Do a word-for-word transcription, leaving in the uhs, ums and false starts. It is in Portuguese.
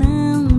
não